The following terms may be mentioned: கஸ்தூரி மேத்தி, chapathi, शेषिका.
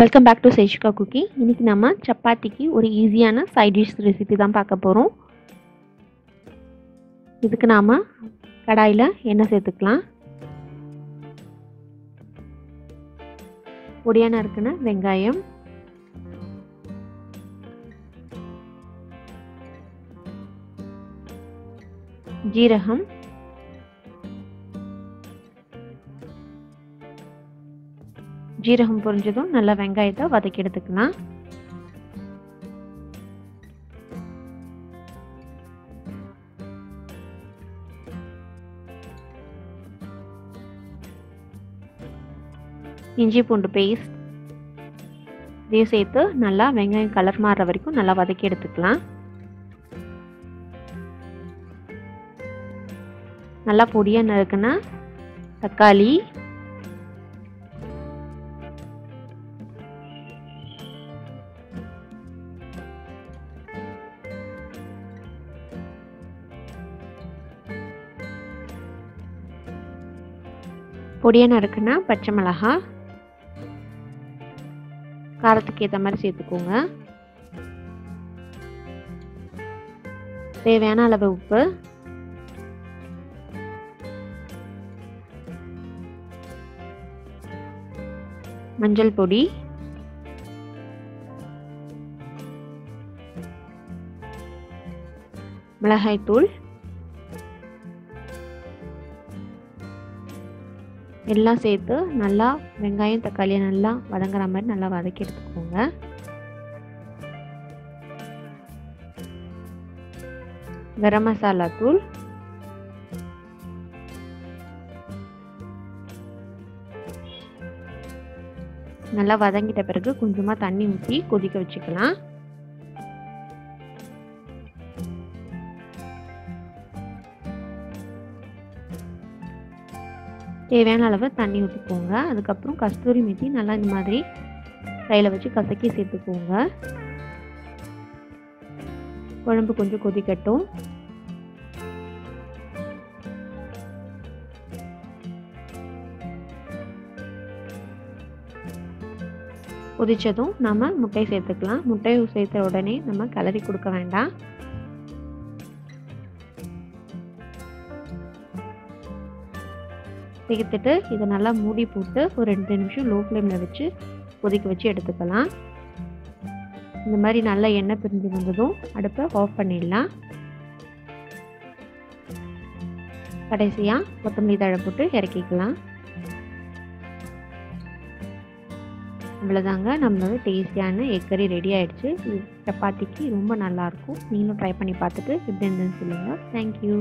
Welcome back to शेषिका cooking. इनकी नाम चपाती की और ईसियान साइड डिश रेसिपी தான் பார்க்க போறோம்। இதுக்கு நாம கடாயில எண்ணெய் சேர்த்துக்கலாம்। பொடியானா இருக்குன வெங்காயம், ஜீரகம், जीरகம் பொரிஞ்சதும் நல்ல வெங்காயத்தை வதக்கி எடுத்துக்கலாம்। இஞ்சி பூண்டு பேஸ்ட் இதையும் சேர்த்து நல்லா வெங்காயம் கலர் மாறுற வரைக்கும் நல்லா வதக்கி எடுத்துக்கலாம்। நல்லா பொடியா நறுக்குன தக்காளி, பொடியா நறுக்குன பச்சை மிளகாய், காரத்துக்கு ஏத்த மாதிரி சேர்த்துக்கோங்க। தேவையான அளவு உப்பு, மஞ்சள் பொடி, மிளகாய் தூள் எல்லாம் சேர்த்து நல்லா வெங்காயம் தக்காளியை நல்லா வதங்குற மாதிரி நல்லா வதக்கி எடுத்துக்கோங்க। கரம் மசாலா தூள், நல்லா வதங்கிட்ட பிறகு கொஞ்சமா தண்ணி ஊற்றி கொதிக்க வச்சுக்கலாம்। தேவையான அளவு தண்ணி ஊற்றிக்கோங்க। அதுக்கப்புறம் கஸ்தூரி மேத்தி நல்லா இந்த மாதிரி கையில் வச்சு கசக்கி சேர்த்துக்கோங்க। குழம்பு கொஞ்சம் கொதிக்கட்டும்। கொதிச்சதும் நம்ம முட்டையை சேர்த்துக்கலாம்। முட்டையை சேர்த்த உடனே நம்ம கலரி கொடுக்க வேண்டாம்। சேர்த்துட்டு இதை நல்லா மூடி போட்டு ஒரு 2 நிமிஷம் லோ ஃப்ளேமில் வச்சு கொதிக்க வச்சு எடுத்துக்கலாம்। இந்த மாதிரி நல்லா எண்ணெய் பிரிஞ்சு வந்ததும் அடுப்பை ஆஃப் பண்ணிடலாம்। கடைசியாக கொத்தமல்லி தழை போட்டு இறக்கிக்கலாம்। இவ்வளோதாங்க நம்மளோட டேஸ்டியான எக் கறி ரெடி ஆகிடுச்சு। சப்பாத்திக்கு ரொம்ப நல்லாயிருக்கும்। நீங்களும் ட்ரை பண்ணி பார்த்துட்டு எப்படி இருந்ததுன்னு சொல்லுங்கள்। தேங்க்யூ।